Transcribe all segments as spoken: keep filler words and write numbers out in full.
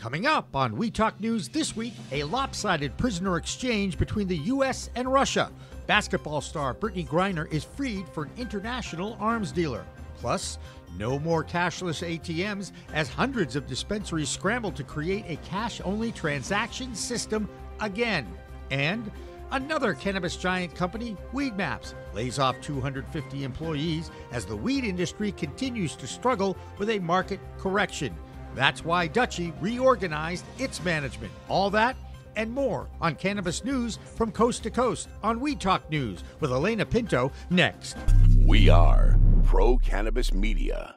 Coming up on We Talk News this week, a lopsided prisoner exchange between the U S and Russia. Basketball star Brittney Griner is freed for an international arms dealer. Plus, no more cashless A T Ms as hundreds of dispensaries scramble to create a cash-only transaction system again. And another cannabis giant company, Weedmaps, lays off two hundred fifty employees as the weed industry continues to struggle with a market correction. That's why Dutchie reorganized its management. All that and more on Cannabis News from coast to coast on We Talk News with Elena Pinto next. We are Pro Cannabis Media.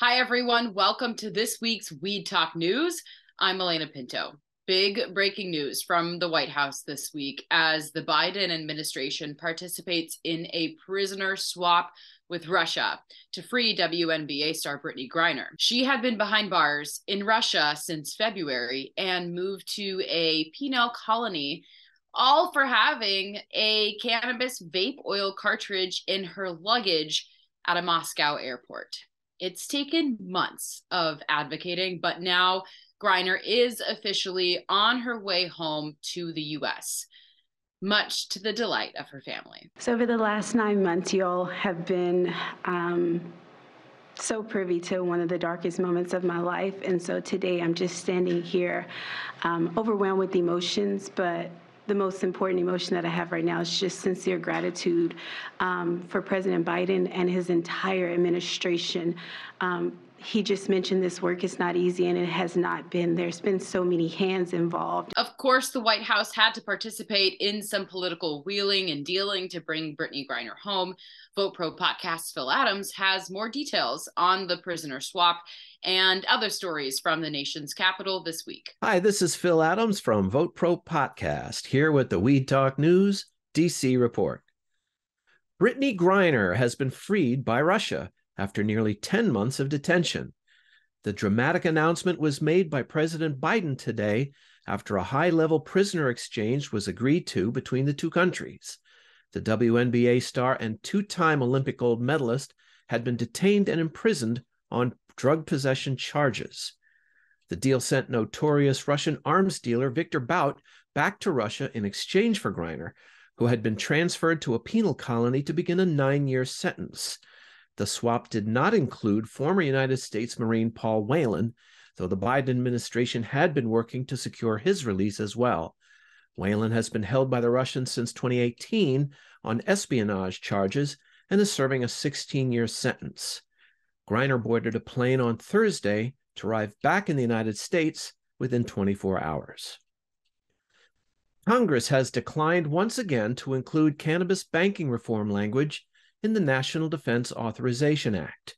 Hi, everyone. Welcome to this week's Weed Talk News. I'm Elena Pinto. Big breaking news from the White House this week as the Biden administration participates in a prisoner swap with Russia to free W N B A star Brittney Griner. She had been behind bars in Russia since February and moved to a penal colony, all for having a cannabis vape oil cartridge in her luggage at a Moscow airport. It's taken months of advocating, but now Griner is officially on her way home to the U S, much to the delight of her family. So over the last nine months, you all have been um, so privy to one of the darkest moments of my life. And so today I'm just standing here um, overwhelmed with emotions, but the most important emotion that I have right now is just sincere gratitude um, for President Biden and his entire administration. Um, he just mentioned this work is not easy, and it has not been. There's been so many hands involved. Of course, the White House had to participate in some political wheeling and dealing to bring Brittney Griner home. VotePro Podcast's Phil Adams has more details on the prisoner swap and other stories from the nation's capital this week. Hi, this is Phil Adams from VotePro Podcast, here with the Weed Talk News D C report. Brittney Griner has been freed by Russia after nearly ten months of detention. The dramatic announcement was made by President Biden today after a high-level prisoner exchange was agreed to between the two countries. The W N B A star and two-time Olympic gold medalist had been detained and imprisoned on drug possession charges. The deal sent notorious Russian arms dealer Viktor Bout back to Russia in exchange for Griner, who had been transferred to a penal colony to begin a nine-year sentence. The swap did not include former United States Marine Paul Whelan, though the Biden administration had been working to secure his release as well. Whelan has been held by the Russians since twenty eighteen on espionage charges and is serving a sixteen-year sentence. Griner boarded a plane on Thursday to arrive back in the United States within twenty-four hours. Congress has declined once again to include cannabis banking reform language in the National Defense Authorization Act.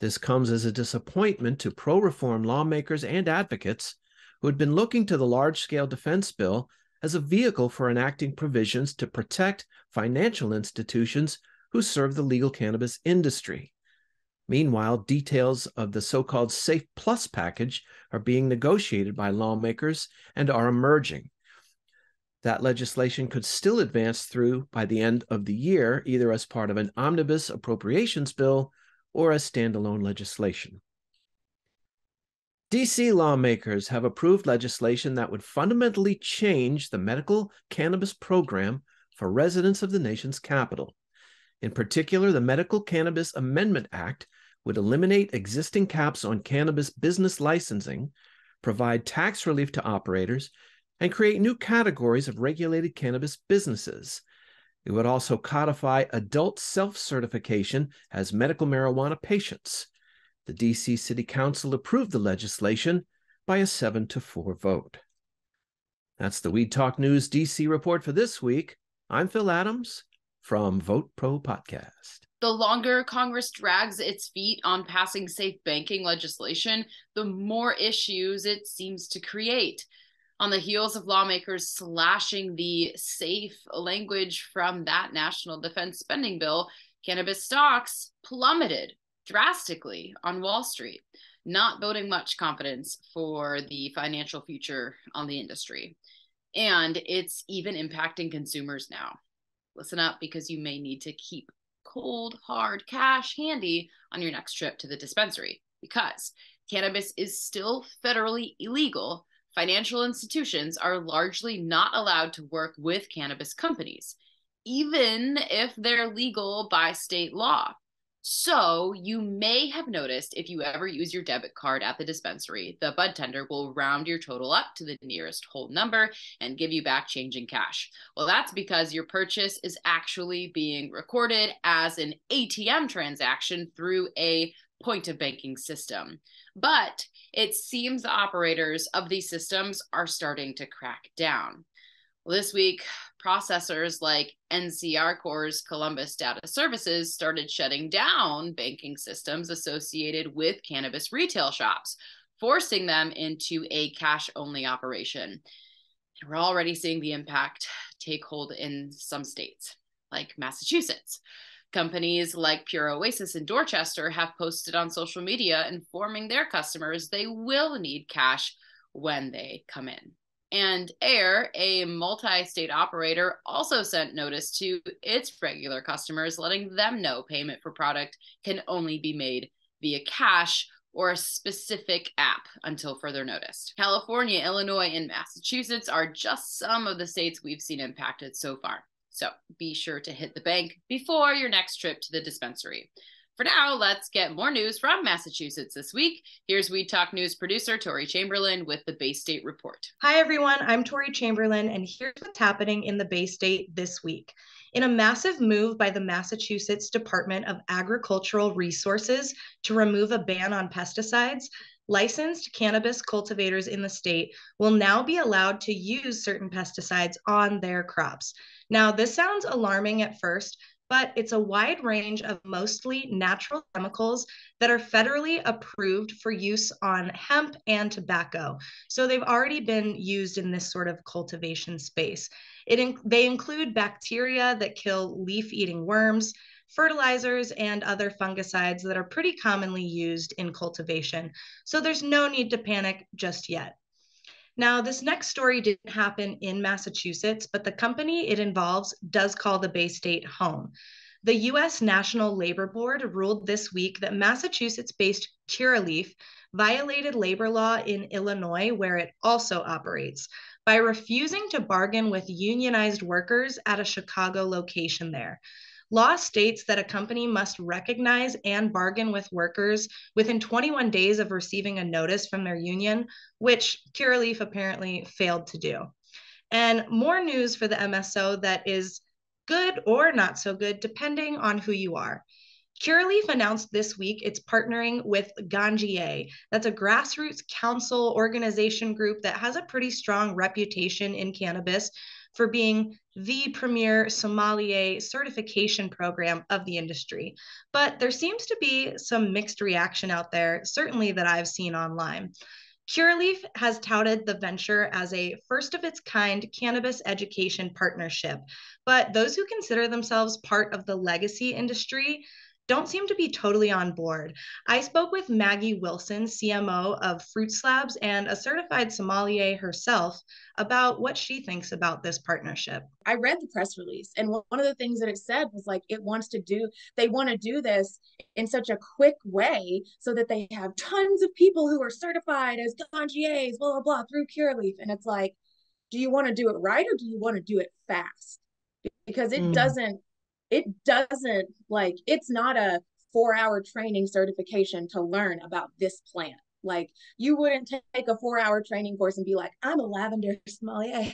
This comes as a disappointment to pro-reform lawmakers and advocates who had been looking to the large-scale defense bill as a vehicle for enacting provisions to protect financial institutions who serve the legal cannabis industry. Meanwhile, details of the so-called Safe Plus package are being negotiated by lawmakers and are emerging. That legislation could still advance through by the end of the year, either as part of an omnibus appropriations bill or as standalone legislation. D C lawmakers have approved legislation that would fundamentally change the medical cannabis program for residents of the nation's capital. In particular, the Medical Cannabis Amendment Act would eliminate existing caps on cannabis business licensing, provide tax relief to operators, and create new categories of regulated cannabis businesses. It would also codify adult self-certification as medical marijuana patients. The D C City Council approved the legislation by a seven to four vote. That's the Weed Talk News D C report for this week. I'm Phil Adams from VotePro Podcast. The longer Congress drags its feet on passing safe banking legislation, the more issues it seems to create. On the heels of lawmakers slashing the safe language from that national defense spending bill, cannabis stocks plummeted drastically on Wall Street. not building much confidence for the financial future on the industry. And it's even impacting consumers now. Listen up, because you may need to keep cold, hard cash handy on your next trip to the dispensary, because cannabis is still federally illegal. Financial institutions are largely not allowed to work with cannabis companies, even if they're legal by state law. So you may have noticed, if you ever use your debit card at the dispensary, the bud tender will round your total up to the nearest whole number and give you back change in cash. Well, that's because your purchase is actually being recorded as an A T M transaction through a point of banking system. But it seems the operators of these systems are starting to crack down. Well, this week, processors like N C R Corps' Columbus Data Services started shutting down banking systems associated with cannabis retail shops, forcing them into a cash-only operation. And we're already seeing the impact take hold in some states, like Massachusetts. Companies like Pure Oasis in Dorchester have posted on social media informing their customers they will need cash when they come in. And Ayr, a multi-state operator, also sent notice to its regular customers, letting them know payment for product can only be made via cash or a specific app until further notice. California, Illinois, and Massachusetts are just some of the states we've seen impacted so far. So be sure to hit the bank before your next trip to the dispensary. For now, let's get more news from Massachusetts this week. Here's Weed Talk News producer Tori Chamberlain with the Bay State Report. Hi, everyone. I'm Tori Chamberlain, and here's what's happening in the Bay State this week. In a massive move by the Massachusetts Department of Agricultural Resources to remove a ban on pesticides, licensed cannabis cultivators in the state will now be allowed to use certain pesticides on their crops. Now, this sounds alarming at first, but it's a wide range of mostly natural chemicals that are federally approved for use on hemp and tobacco. So they've already been used in this sort of cultivation space. It in, they include bacteria that kill leaf-eating worms, fertilizers, and other fungicides that are pretty commonly used in cultivation. So there's no need to panic just yet. Now, this next story didn't happen in Massachusetts, but the company it involves does call the Bay State home. The U S National Labor Board ruled this week that Massachusetts-based Curaleaf violated labor law in Illinois, where it also operates, by refusing to bargain with unionized workers at a Chicago location there. Law states that a company must recognize and bargain with workers within twenty-one days of receiving a notice from their union, which Curaleaf apparently failed to do. And more news for the M S O that is good or not so good, depending on who you are. Curaleaf announced this week it's partnering with Ganjier. That's a grassroots council organization group that has a pretty strong reputation in cannabis for being the premier sommelier certification program of the industry. But there seems to be some mixed reaction out there, certainly that I've seen online. Curaleaf has touted the venture as a first-of-its-kind cannabis education partnership, but those who consider themselves part of the legacy industry don't seem to be totally on board. I spoke with Maggie Wilson, C M O of Fruit Slabs and a certified sommelier herself, about what she thinks about this partnership. I read the press release, and one of the things that it said was like, it wants to do, they want to do this in such a quick way so that they have tons of people who are certified as Ganjiers, blah, blah, blah, through Curaleaf. And it's like, do you want to do it right or do you want to do it fast? Because it mm. doesn't, It doesn't like, it's not a four hour training certification to learn about this plant. Like, you wouldn't take a four hour training course and be like, I'm a lavender sommelier.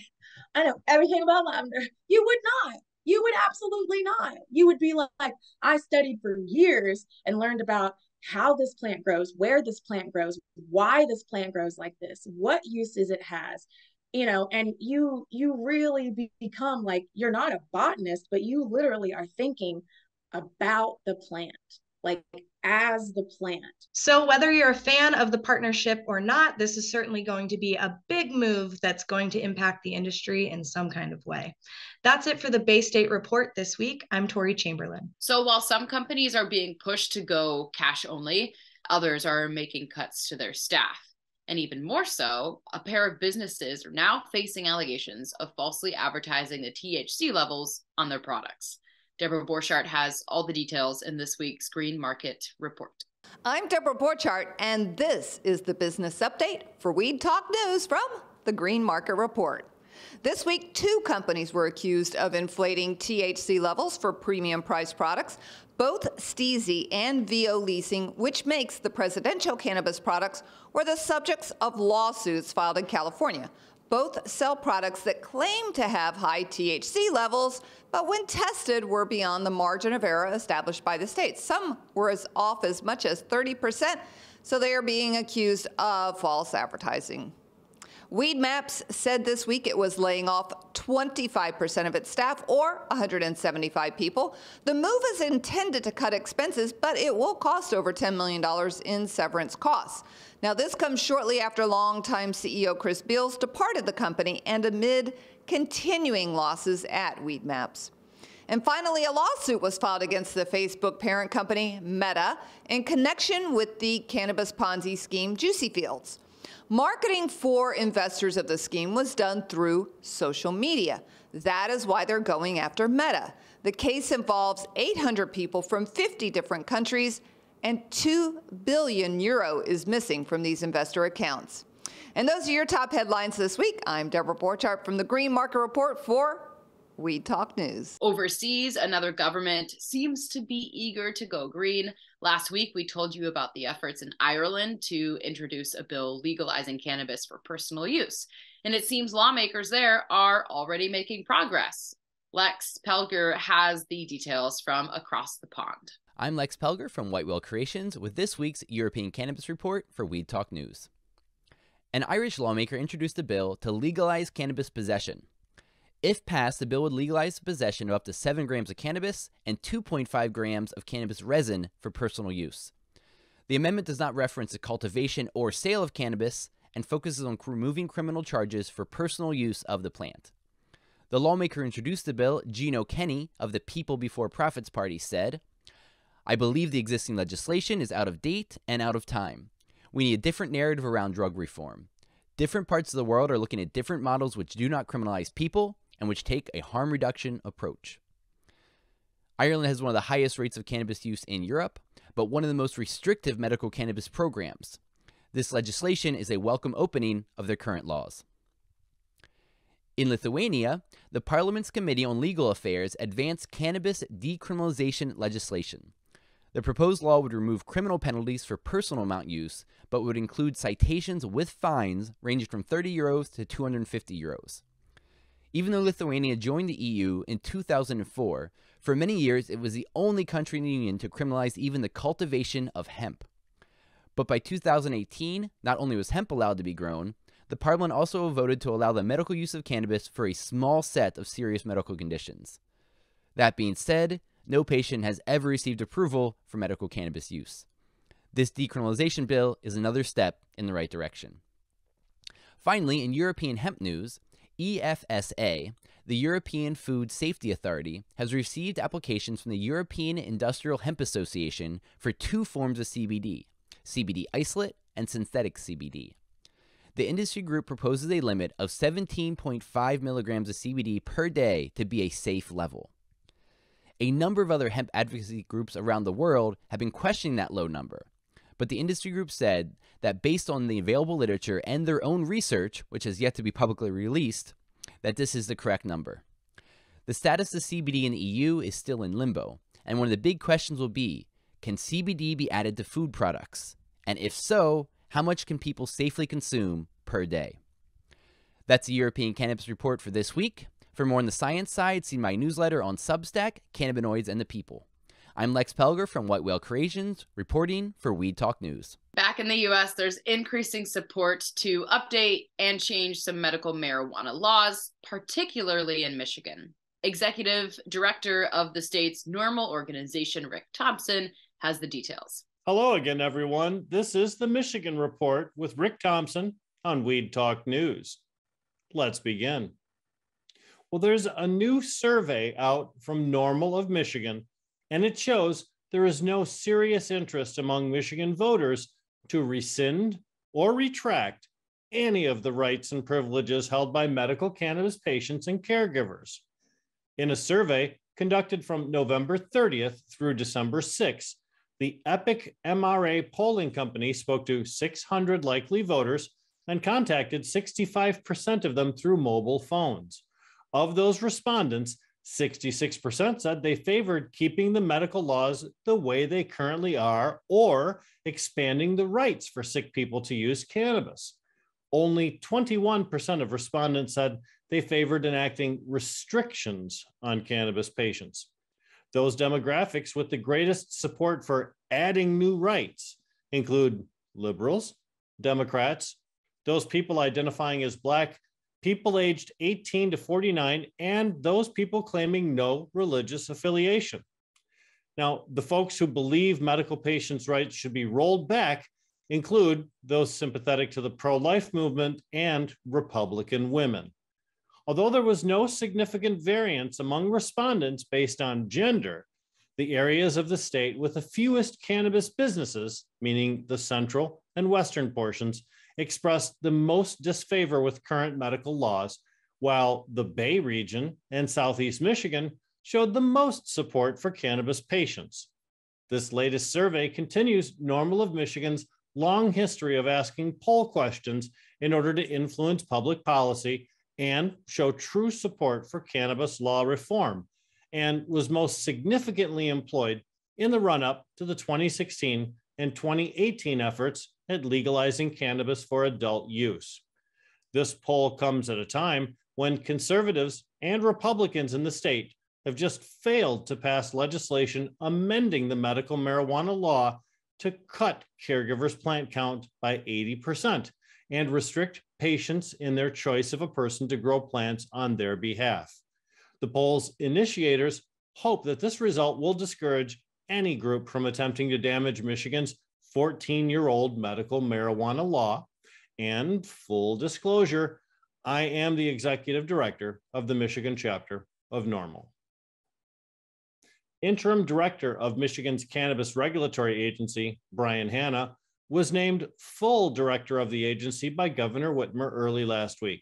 I know everything about lavender. You would not. You would absolutely not. You would be like, I studied for years and learned about how this plant grows, where this plant grows, why this plant grows like this, what uses it has. You know, and you you really become like, you're not a botanist, but you literally are thinking about the plant, like as the plant. So whether you're a fan of the partnership or not, this is certainly going to be a big move that's going to impact the industry in some kind of way. That's it for the Bay State Report this week. I'm Tori Chamberlain. So while some companies are being pushed to go cash only, Others are making cuts to their staff. And even more so, a pair of businesses are now facing allegations of falsely advertising the T H C levels on their products. Deborah Borchardt has all the details in this week's Green Market Report. I'm Deborah Borchardt, and this is the Business Update for Weed Talk News from the Green Market Report. This week, two companies were accused of inflating T H C levels for premium-priced products, both Steezy and V O Leasing, which makes the presidential cannabis products, were the subjects of lawsuits filed in California. Both sell products that claim to have high T H C levels, but when tested were beyond the margin of error established by the state. Some were as off as much as thirty percent, so they are being accused of false advertising. Weedmaps said this week it was laying off twenty-five percent of its staff, or one hundred seventy-five people. The move is intended to cut expenses, but it will cost over ten million dollars in severance costs. Now, this comes shortly after longtime C E O Chris Beals departed the company and amid continuing losses at Weedmaps. And finally, a lawsuit was filed against the Facebook parent company, Meta, in connection with the cannabis Ponzi scheme, Juicy Fields. Marketing for investors of the scheme was done through social media. That is why they're going after Meta. The case involves eight hundred people from fifty different countries, and two billion euro is missing from these investor accounts. And those are your top headlines this week. I'm Deborah Borchardt from the Green Market Report for Weed Talk News. Overseas, another government seems to be eager to go green. Last week, we told you about the efforts in Ireland to introduce a bill legalizing cannabis for personal use. And it seems lawmakers there are already making progress. Lex Pelger has the details from across the pond. I'm Lex Pelger from White Whale Creations with this week's European Cannabis Report for Weed Talk News. An Irish lawmaker introduced a bill to legalize cannabis possession. If passed, the bill would legalize the possession of up to seven grams of cannabis and two point five grams of cannabis resin for personal use. The amendment does not reference the cultivation or sale of cannabis and focuses on removing criminal charges for personal use of the plant. The lawmaker introduced the bill, Gino Kenny of the People Before Profits Party, said, "I believe the existing legislation is out of date and out of time. We need a different narrative around drug reform. Different parts of the world are looking at different models which do not criminalize people and which take a harm reduction approach." Ireland has one of the highest rates of cannabis use in Europe, but one of the most restrictive medical cannabis programs. This legislation is a welcome opening of their current laws. In Lithuania, the Parliament's Committee on Legal Affairs advanced cannabis decriminalization legislation. The proposed law would remove criminal penalties for personal amount use, but would include citations with fines ranging from thirty euros to two hundred fifty euros. Even though Lithuania joined the E U in two thousand four, for many years it was the only country in the Union to criminalize even the cultivation of hemp. But by two thousand eighteen, not only was hemp allowed to be grown, the Parliament also voted to allow the medical use of cannabis for a small set of serious medical conditions. That being said, no patient has ever received approval for medical cannabis use. This decriminalization bill is another step in the right direction. Finally, in European hemp news, E F S A, the European Food Safety Authority, has received applications from the European Industrial Hemp Association for two forms of C B D, C B D isolate and synthetic C B D. The industry group proposes a limit of seventeen point five milligrams of C B D per day to be a safe level. A number of other hemp advocacy groups around the world have been questioning that low number, but the industry group said that based on the available literature and their own research, which has yet to be publicly released, that this is the correct number. The status of C B D in the E U is still in limbo, and one of the big questions will be, can C B D be added to food products? And if so, how much can people safely consume per day? That's the European Cannabis Report for this week. For more on the science side, see my newsletter on Substack, Cannabinoids and the People. I'm Lex Pelger from White Whale Creations, reporting for Weed Talk News. Back in the U S, there's increasing support to update and change some medical marijuana laws, particularly in Michigan. Executive Director of the state's NORML organization, Rick Thompson, has the details. Hello again, everyone. This is the Michigan Report with Rick Thompson on Weed Talk News. Let's begin. Well, there's a new survey out from NORML of Michigan, and it shows there is no serious interest among Michigan voters to rescind or retract any of the rights and privileges held by medical cannabis patients and caregivers. In a survey conducted from November thirtieth through December sixth, the Epic M R A polling company spoke to six hundred likely voters and contacted sixty-five percent of them through mobile phones. Of those respondents, sixty-six percent said they favored keeping the medical laws the way they currently are or expanding the rights for sick people to use cannabis. Only twenty-one percent of respondents said they favored enacting restrictions on cannabis patients. Those demographics with the greatest support for adding new rights include liberals, Democrats, those people identifying as Black, people aged eighteen to forty-nine, and those people claiming no religious affiliation. Now, the folks who believe medical patients' rights should be rolled back include those sympathetic to the pro-life movement and Republican women. Although there was no significant variance among respondents based on gender, the areas of the state with the fewest cannabis businesses, meaning the central and western portions, expressed the most disfavor with current medical laws, while the Bay region and Southeast Michigan showed the most support for cannabis patients. This latest survey continues NORML of Michigan's long history of asking poll questions in order to influence public policy and show true support for cannabis law reform, and was most significantly employed in the run-up to the twenty sixteen and twenty eighteen efforts at legalizing cannabis for adult use. This poll comes at a time when conservatives and Republicans in the state have just failed to pass legislation amending the medical marijuana law to cut caregivers' plant count by eighty percent and restrict patients in their choice of a person to grow plants on their behalf. The poll's initiators hope that this result will discourage any group from attempting to damage Michigan's fourteen-year-old medical marijuana law. And full disclosure, I am the executive director of the Michigan chapter of NORML. Interim director of Michigan's Cannabis Regulatory Agency, Brian Hanna, was named full director of the agency by Governor Whitmer early last week.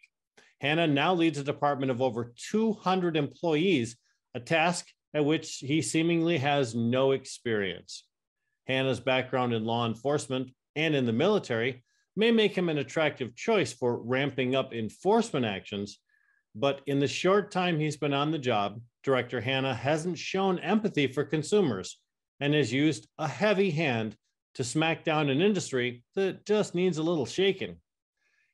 Hanna now leads a department of over two hundred employees, a task at which he seemingly has no experience. Hanna's background in law enforcement and in the military may make him an attractive choice for ramping up enforcement actions, but in the short time he's been on the job, Director Hanna hasn't shown empathy for consumers and has used a heavy hand to smack down an industry that just needs a little shaking.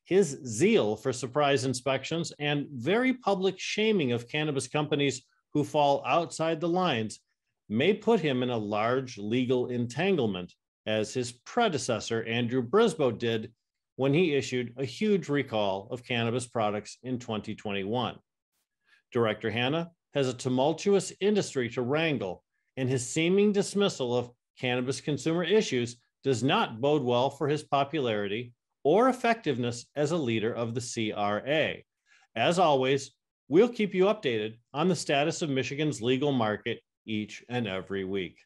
His zeal for surprise inspections and very public shaming of cannabis companies who fall outside the lines may put him in a large legal entanglement, as his predecessor Andrew Brisbois did when he issued a huge recall of cannabis products in twenty twenty-one. Director Hanna has a tumultuous industry to wrangle, and his seeming dismissal of cannabis consumer issues does not bode well for his popularity or effectiveness as a leader of the C R A. As always, we'll keep you updated on the status of Michigan's legal market each and every week.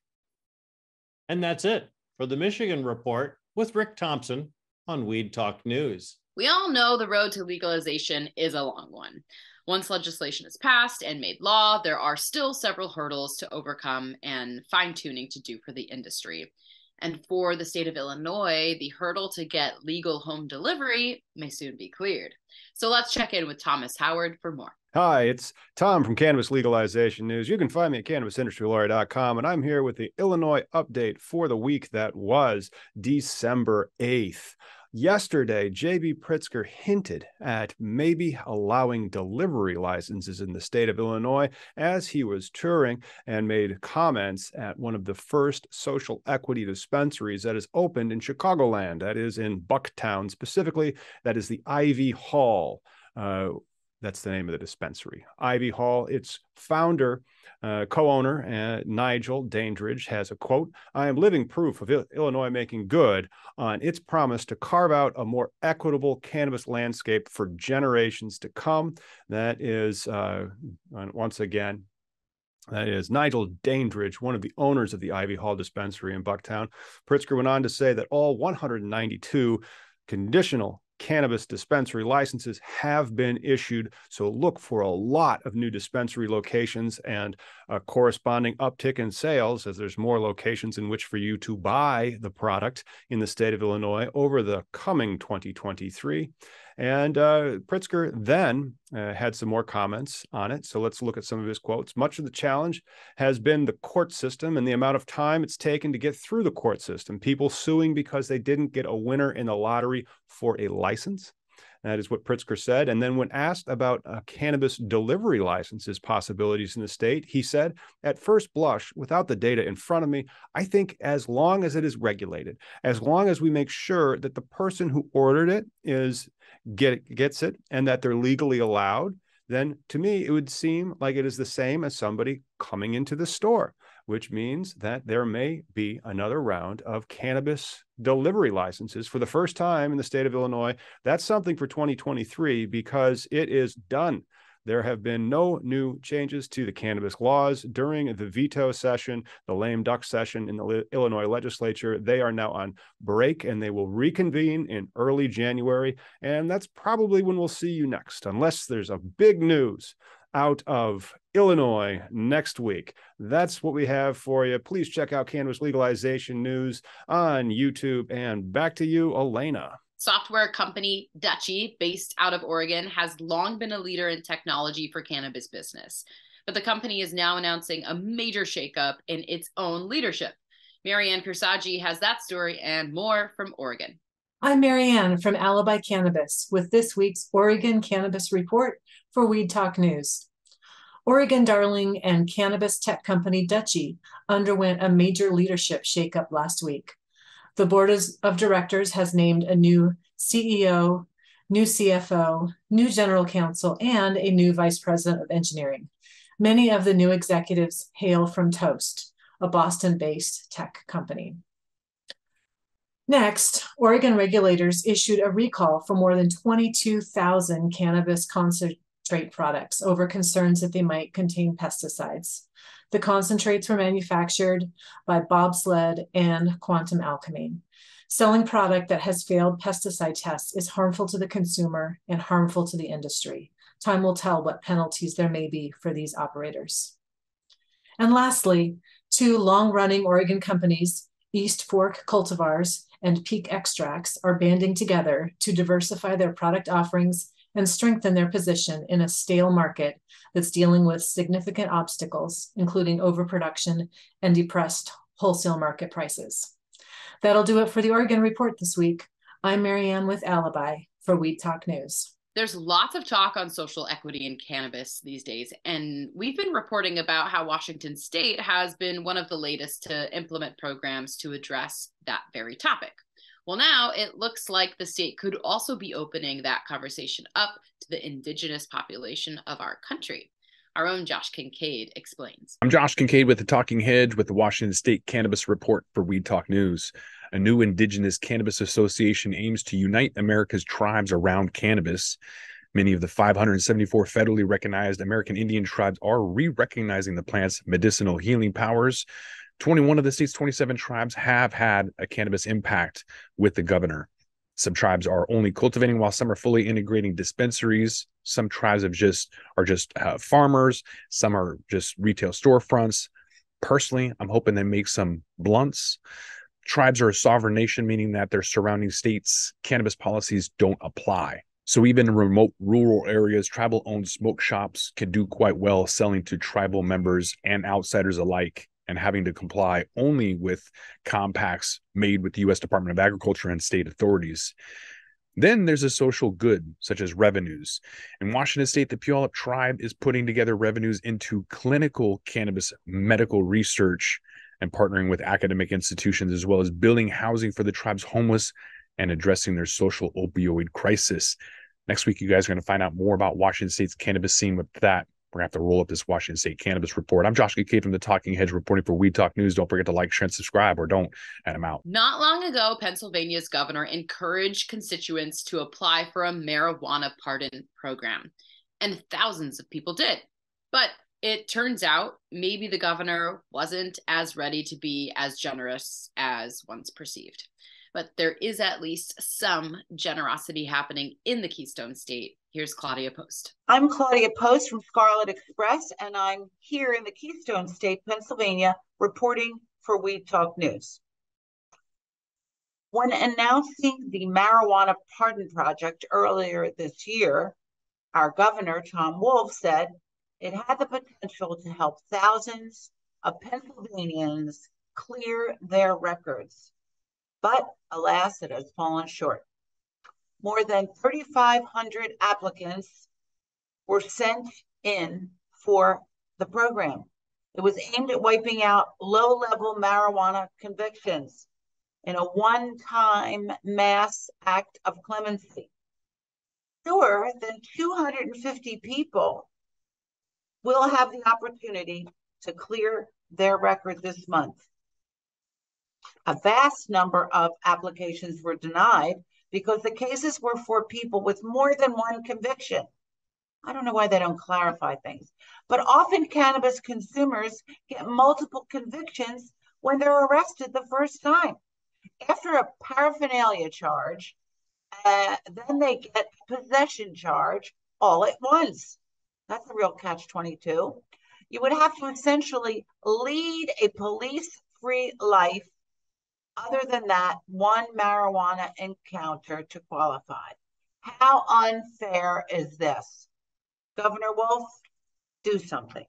And that's it for the Michigan Report with Rick Thompson on Weed Talk News. We all know the road to legalization is a long one. Once legislation is passed and made law, there are still several hurdles to overcome and fine-tuning to do for the industry. And for the state of Illinois, the hurdle to get legal home delivery may soon be cleared. So let's check in with Thomas Howard for more. Hi, it's Tom from Cannabis Legalization News. You can find me at cannabis industry lawyer dot com, and I'm here with the Illinois update for the week that was December eighth. Yesterday, J B Pritzker hinted at maybe allowing delivery licenses in the state of Illinois as he was touring, and made comments at one of the first social equity dispensaries that is opened in Chicagoland, that is in Bucktown specifically, that is the Ivy Hall. Uh, That's the name of the dispensary, Ivy Hall. Its founder, uh, co-owner, uh, Nigel Dandridge, has a quote, "I am living proof of Il- Illinois making good on its promise to carve out a more equitable cannabis landscape for generations to come." That is, uh, once again, That is Nigel Dandridge, one of the owners of the Ivy Hall dispensary in Bucktown. Pritzker went on to say that all one hundred ninety-two conditional cannabis dispensary licenses have been issued. So look for a lot of new dispensary locations and a corresponding uptick in sales as there's more locations in which for you to buy the product in the state of Illinois over the coming twenty twenty-three. And uh, Pritzker then uh, had some more comments on it. So let's look at some of his quotes. Much of the challenge has been the court system and the amount of time it's taken to get through the court system. People suing because they didn't get a winner in the lottery for a license. That is what Pritzker said. And then when asked about a cannabis delivery licenses possibilities in the state, he said, at first blush, without the data in front of me, I think as long as it is regulated, as long as we make sure that the person who ordered it is get, gets it and that they're legally allowed, then to me, it would seem like it is the same as somebody coming into the store, which means that there may be another round of cannabis delivery licenses for the first time in the state of Illinois. That's something for twenty twenty-three because it is done. There have been no new changes to the cannabis laws during the veto session, the lame duck session in the Illinois legislature. They are now on break and they will reconvene in early January. And that's probably when we'll see you next, unless there's a big news out of Illinois next week. That's what we have for you. Please check out Cannabis Legalization News on YouTube. And back to you, Elena. Software company Dutchie, based out of Oregon, has long been a leader in technology for cannabis business. But the company is now announcing a major shakeup in its own leadership. Marianne Cursaggi has that story and more from Oregon. I'm Marianne from Alibi Cannabis with this week's Oregon Cannabis Report for Weed Talk News. Oregon darling and cannabis tech company Dutchie underwent a major leadership shakeup last week. The board of directors has named a new C E O, new C F O, new general counsel, and a new vice president of engineering. Many of the new executives hail from Toast, a Boston-based tech company. Next, Oregon regulators issued a recall for more than twenty-two thousand cannabis concentrate products over concerns that they might contain pesticides. The concentrates were manufactured by Bobsled and Quantum Alchemy. Selling product that has failed pesticide tests is harmful to the consumer and harmful to the industry. Time will tell what penalties there may be for these operators. And lastly, two long-running Oregon companies, East Fork Cultivars and Peak Extracts, are banding together to diversify their product offerings and strengthen their position in a stale market that's dealing with significant obstacles, including overproduction and depressed wholesale market prices. That'll do it for the Oregon Report this week. I'm Marianne with Alibi for Weed Talk News. There's lots of talk on social equity in cannabis these days, and we've been reporting about how Washington State has been one of the latest to implement programs to address that very topic. Well, now it looks like the state could also be opening that conversation up to the indigenous population of our country. Our own Josh Kincaid explains. I'm Josh Kincaid with the Talking Hedge with the Washington State Cannabis Report for Weed Talk News. A new indigenous cannabis association aims to unite America's tribes around cannabis. Many of the five hundred seventy-four federally recognized American Indian tribes are re-recognizing the plant's medicinal healing powers. twenty-one of the state's twenty-seven tribes have had a cannabis impact with the governor. Some tribes are only cultivating while some are fully integrating dispensaries. Some tribes have just are just uh, farmers. Some are just retail storefronts. Personally, I'm hoping they make some blunts. Tribes are a sovereign nation, meaning that their surrounding states' cannabis policies don't apply. So even in remote rural areas, tribal-owned smoke shops can do quite well selling to tribal members and outsiders alike, and having to comply only with compacts made with the U S Department of Agriculture and state authorities. Then there's a social good, such as revenues. In Washington State, the Puyallup tribe is putting together revenues into clinical cannabis medical research and partnering with academic institutions, as well as building housing for the tribe's homeless and addressing their social opioid crisis. Next week, you guys are going to find out more about Washington State's cannabis scene with that. We're going to have to roll up this Washington State Cannabis Report. I'm Josh Kincaid from the Talking Hedge reporting for Weed Talk News. Don't forget to like, share, and subscribe, or don't, and I'm out. Not long ago, Pennsylvania's governor encouraged constituents to apply for a marijuana pardon program, and thousands of people did. But it turns out maybe the governor wasn't as ready to be as generous as once perceived. But there is at least some generosity happening in the Keystone State. Here's Claudia Post. I'm Claudia Post from Scarlet Express, and I'm here in the Keystone State, Pennsylvania, reporting for Weed Talk News. When announcing the Marijuana Pardon Project earlier this year, our governor, Tom Wolf, said it had the potential to help thousands of Pennsylvanians clear their records. But alas, it has fallen short. More than three thousand five hundred applicants were sent in for the program. It was aimed at wiping out low-level marijuana convictions in a one-time mass act of clemency. Fewer than two hundred fifty people will have the opportunity to clear their record this month. A vast number of applications were denied because the cases were for people with more than one conviction. I don't know why they don't clarify things, but often cannabis consumers get multiple convictions when they're arrested the first time. After a paraphernalia charge, uh, then they get a possession charge all at once. That's a real catch twenty-two. You would have to essentially lead a police-free life. Other than that, one marijuana encounter to qualify. How unfair is this? Governor Wolf, do something.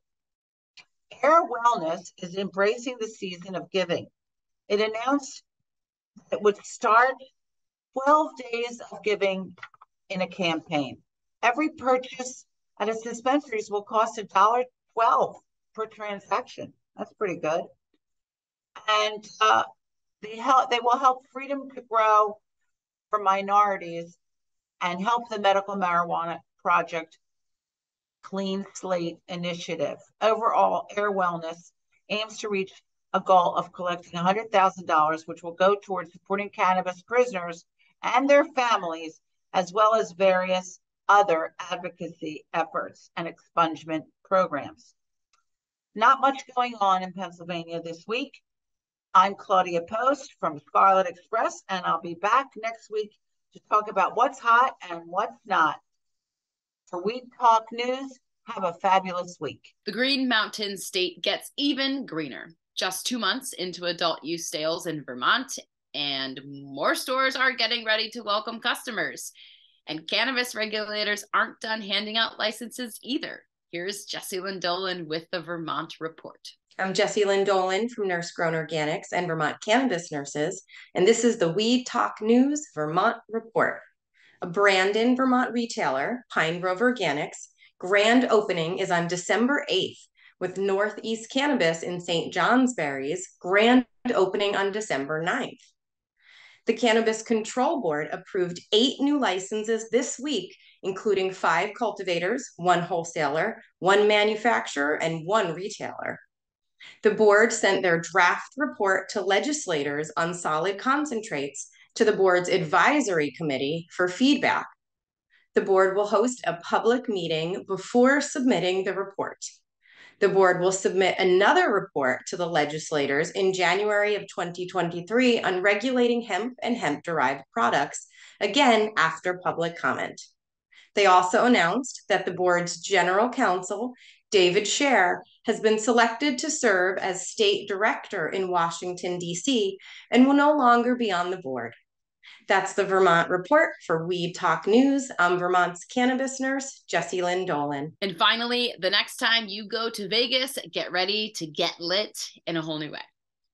Ayr Wellness is embracing the season of giving. It announced it would start twelve days of giving in a campaign. Every purchase at its dispensaries will cost one dollar and twelve cents per transaction. That's pretty good. And, uh, They, help, they will help freedom to grow for minorities and help the Medical Marijuana Project Clean Slate Initiative. Overall, Ayr Wellness aims to reach a goal of collecting one hundred thousand dollars, which will go towards supporting cannabis prisoners and their families, as well as various other advocacy efforts and expungement programs. Not much going on in Pennsylvania this week. I'm Claudia Post from Scarlet Express, and I'll be back next week to talk about what's hot and what's not. For Weed Talk News, have a fabulous week. The Green Mountain State gets even greener. Just two months into adult use sales in Vermont, and more stores are getting ready to welcome customers. And cannabis regulators aren't done handing out licenses either. Here's Jessie Lynn Dolan with the Vermont Report. I'm Jessie Lynn Dolan from Nurse Grown Organics and Vermont Cannabis Nurses, and this is the Weed Talk News Vermont Report. A Brandon, Vermont retailer, Pine Grove Organics, grand opening is on December eighth, with Northeast Cannabis in Saint Johnsbury's grand opening on December ninth. The Cannabis Control Board approved eight new licenses this week, including five cultivators, one wholesaler, one manufacturer, and one retailer. The board sent their draft report to legislators on solid concentrates to the board's advisory committee for feedback. The board will host a public meeting before submitting the report. The board will submit another report to the legislators in January of twenty twenty-three on regulating hemp and hemp-derived products, again after public comment. They also announced that the board's general counsel, David Scher, has been selected to serve as state director in Washington, D C, and will no longer be on the board. That's the Vermont Report for Weed Talk News. I'm Vermont's cannabis nurse, Jessie Lynn Dolan. And finally, the next time you go to Vegas, get ready to get lit in a whole new way.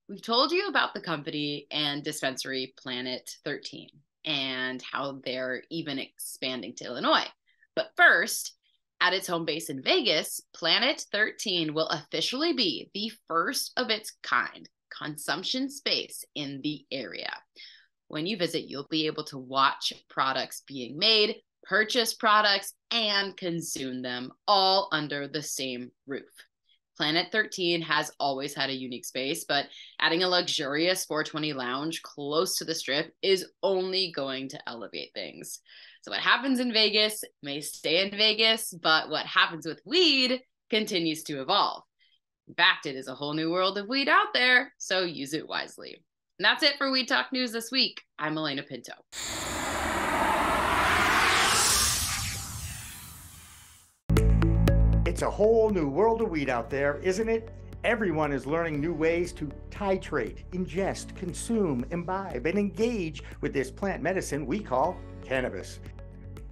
We've told you about the company and dispensary Planet thirteen and how they're even expanding to Illinois. But first, at its home base in Vegas, Planet thirteen will officially be the first of its kind consumption space in the area. When you visit, you'll be able to watch products being made, purchase products, and consume them all under the same roof. Planet thirteen has always had a unique space, but adding a luxurious four twenty lounge close to the strip is only going to elevate things. So what happens in Vegas may stay in Vegas, but what happens with weed continues to evolve. In fact, it is a whole new world of weed out there, so use it wisely. And that's it for Weed Talk News this week. I'm Elena Pinto. It's a whole new world of weed out there, isn't it? Everyone is learning new ways to titrate, ingest, consume, imbibe, and engage with this plant medicine we call cannabis.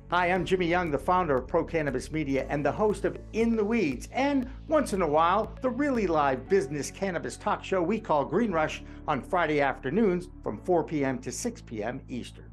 Hi, I'm Jimmy Young, the founder of Pro Cannabis Media and the host of In the Weeds, and once in a while, the really live business cannabis talk show we call Green Rush on Friday afternoons from four p m to six p m Eastern.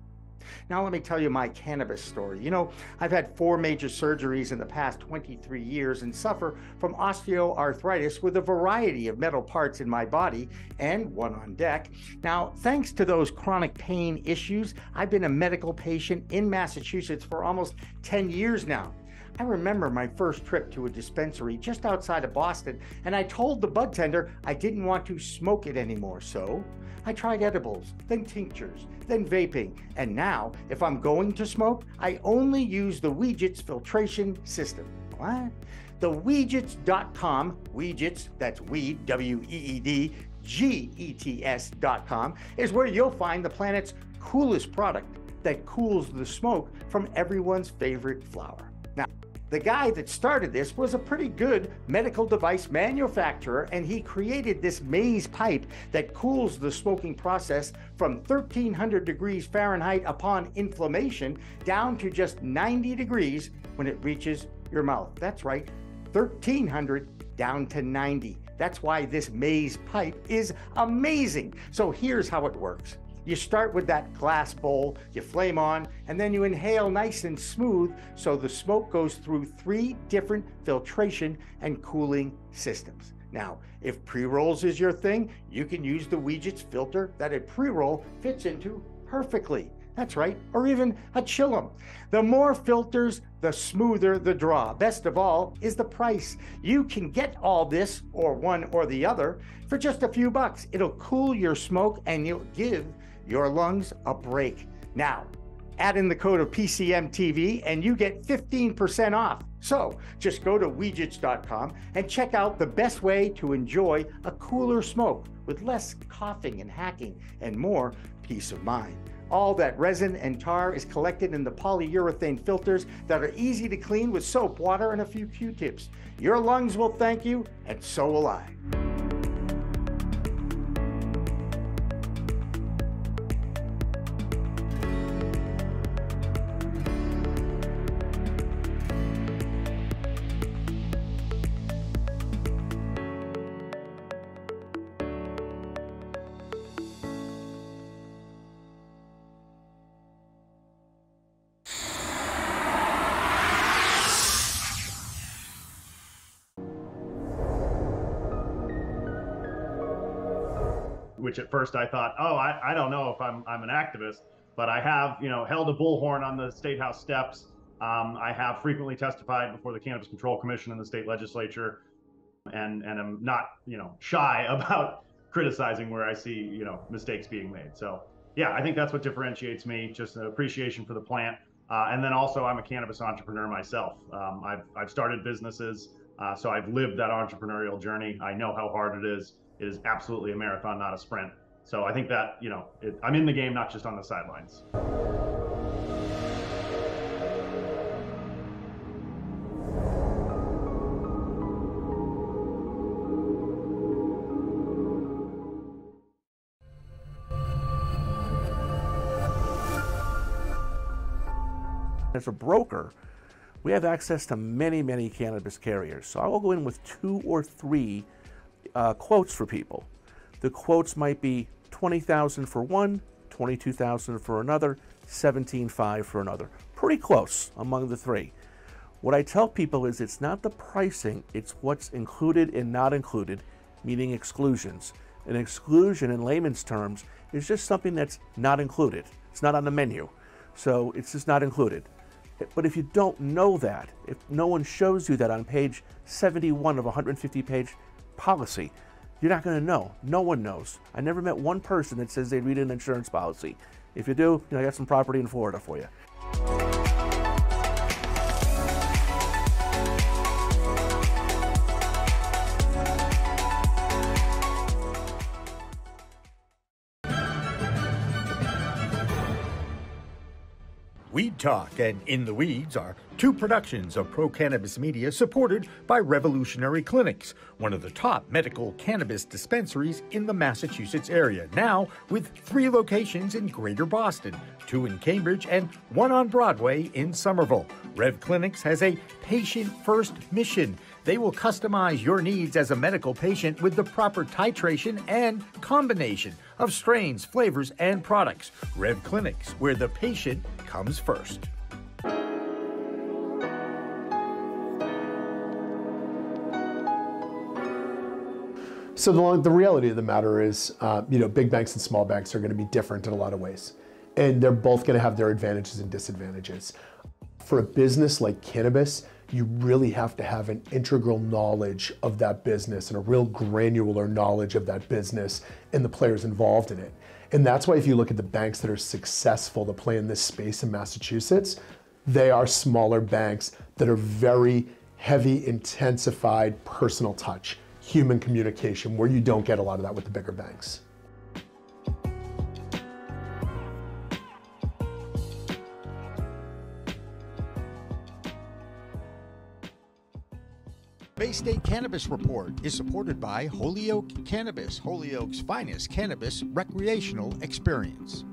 Now let me tell you my cannabis story. You know, I've had four major surgeries in the past twenty-three years and suffer from osteoarthritis with a variety of metal parts in my body and one on deck. Now, thanks to those chronic pain issues, I've been a medical patient in Massachusetts for almost ten years now. I remember my first trip to a dispensary just outside of Boston, and I told the bud tender I didn't want to smoke it anymore, so I tried edibles, then tinctures, then vaping, and now, if I'm going to smoke, I only use the Weedgets filtration system. What? The Weedgets dot com, Weedgets, that's weed, W E E D, G E T S dot com, is where you'll find the planet's coolest product that cools the smoke from everyone's favorite flower. Now, the guy that started this was a pretty good medical device manufacturer, and he created this maze pipe that cools the smoking process from thirteen hundred degrees Fahrenheit upon inflammation down to just ninety degrees when it reaches your mouth. That's right, thirteen hundred down to ninety. That's why this maze pipe is amazing. So here's how it works. You start with that glass bowl, you flame on, and then you inhale nice and smooth so the smoke goes through three different filtration and cooling systems. Now, if pre-rolls is your thing, you can use the Weedgets filter that a pre-roll fits into perfectly. That's right, or even a chillum. The more filters, the smoother the draw. Best of all is the price. You can get all this, or one or the other, for just a few bucks. It'll cool your smoke and you'll give your lungs a break. Now, add in the code of P C M T V and you get fifteen percent off. So just go to Weedgets dot com and check out the best way to enjoy a cooler smoke with less coughing and hacking and more peace of mind. All that resin and tar is collected in the polyurethane filters that are easy to clean with soap, water, and a few Q-tips. Your lungs will thank you, and so will I. Which at first I thought, oh, I, I don't know if I'm, I'm an activist, but I have, you know, held a bullhorn on the State House steps. Um, I have frequently testified before the Cannabis Control Commission and the state legislature, and, and I'm not, you know, shy about criticizing where I see, you know, mistakes being made. So yeah, I think that's what differentiates me, just an appreciation for the plant. Uh, and then also I'm a cannabis entrepreneur myself. Um, I've, I've started businesses, uh, so I've lived that entrepreneurial journey. I know how hard it is. It is absolutely a marathon, not a sprint. So I think that, you know, it, I'm in the game, not just on the sidelines. As a broker, we have access to many, many cannabis carriers. So I will go in with two or three Uh, quotes for people. The quotes might be twenty thousand for one, twenty-two thousand for another, seventeen five for another. Pretty close among the three. What I tell people is it's not the pricing, it's what's included and not included, meaning exclusions. An exclusion in layman's terms is just something that's not included. It's not on the menu. So it's just not included. But if you don't know that, if no one shows you that on page seventy-one of one hundred fifty page policy, you're not going to know. No one knows. I never met one person that says they read an insurance policy. If you do, you know, I got some property in Florida for you. Weed Talk and In the Weeds are two productions of pro-cannabis media supported by Revolutionary Clinics, one of the top medical cannabis dispensaries in the Massachusetts area, now with three locations in Greater Boston, two in Cambridge, and one on Broadway in Somerville. Rev Clinics has a patient-first mission. They will customize your needs as a medical patient with the proper titration and combination of strains, flavors, and products. Rev Clinics, where the patient comes first. So the, the reality of the matter is, uh, you know, big banks and small banks are going to be different in a lot of ways, and they're both going to have their advantages and disadvantages. For a business like cannabis, you really have to have an integral knowledge of that business and a real granular knowledge of that business and the players involved in it. And that's why if you look at the banks that are successful to play in this space in Massachusetts, they are smaller banks that are very heavy, intensified personal touch, human communication, where you don't get a lot of that with the bigger banks. Bay State Cannabis Report is supported by Holyoke Cannabis, Holyoke's finest cannabis recreational experience.